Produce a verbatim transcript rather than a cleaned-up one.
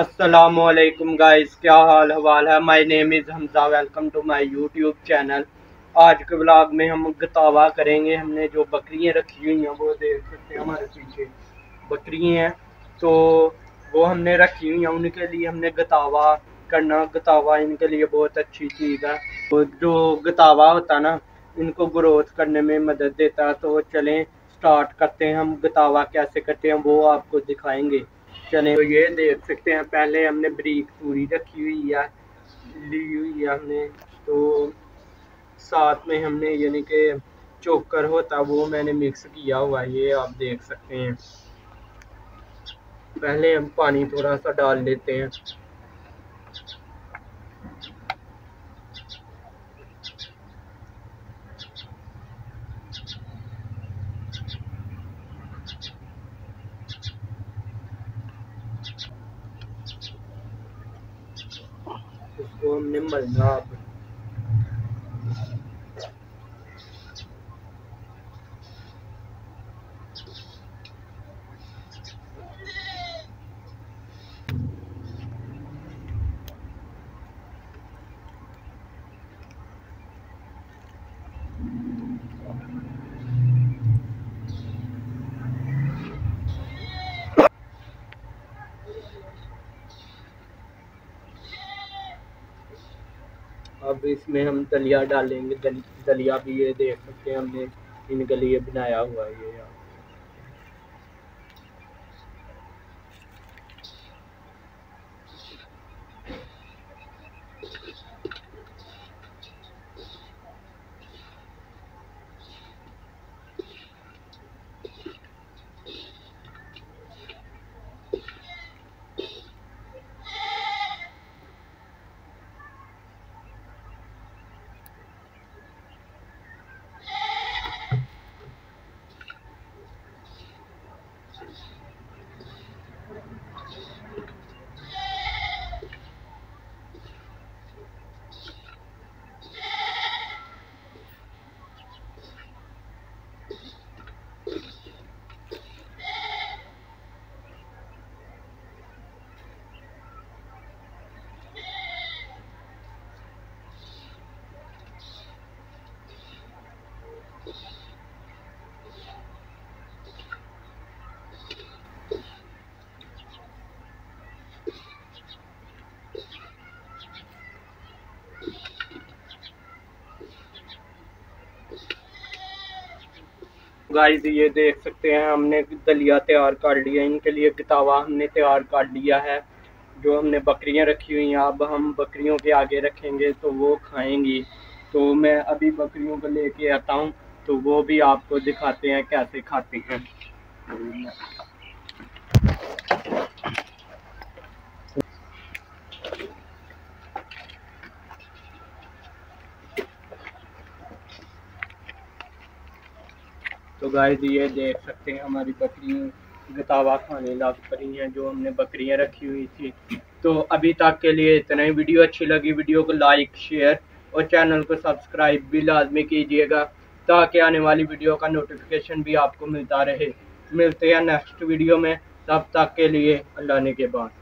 अस्सलामुअलैकुम गाइस, क्या हाल हवाल है। My name is Hamza, welcome to my YouTube channel. आज के व्लॉग में हम गतावा करेंगे। हमने जो बकरियां रखी हुई हैं, वो देख सकते हैं हमारे पीछे बकरियां हैं, तो वो हमने रखी हुई हैं, उनके लिए हमने गतावा करना। गतावा इनके लिए बहुत अच्छी चीज़ है, तो जो गतावा होता ना, इनको ग्रोथ करने में मदद देता है। तो चलें स्टार्ट करते हैं, हम गतावा कैसे करते हैं वो आपको दिखाएंगे। चले, तो ये देख सकते हैं पहले हमने ब्रीक पूरी रखी हुई है, ली हुई है हमने, तो साथ में हमने यानी कि चोकर होता वो मैंने मिक्स किया हुआ, ये आप देख सकते हैं। पहले हम पानी थोड़ा सा डाल लेते हैं, इसको हमने मलना। अब अब इसमें हम दलिया डालेंगे। दल, दलिया भी ये देख सकते हैं हमने इनके लिए बनाया हुआ है। ये गाइस, ये देख सकते हैं हमने दलिया तैयार कर लिया, इनके लिए गतावा हमने तैयार कर लिया है। जो हमने बकरियां रखी हुई हैं, अब हम बकरियों के आगे रखेंगे तो वो खाएंगी। तो मैं अभी बकरियों को लेके आता हूँ, तो वो भी आपको दिखाते हैं कैसे खाते हैं। तो गाइस, ये देख सकते हैं हमारी बकरियां गतावा खाने लग पड़ी हैं, जो हमने बकरियां रखी हुई थी। तो अभी तक के लिए इतना ही। वीडियो अच्छी लगी, वीडियो को लाइक, शेयर और चैनल को सब्सक्राइब भी लाजमी कीजिएगा, ताकि आने वाली वीडियो का नोटिफिकेशन भी आपको मिलता रहे। मिलते हैं नेक्स्ट वीडियो में, तब तक के लिए अल्लाह ने के बाद।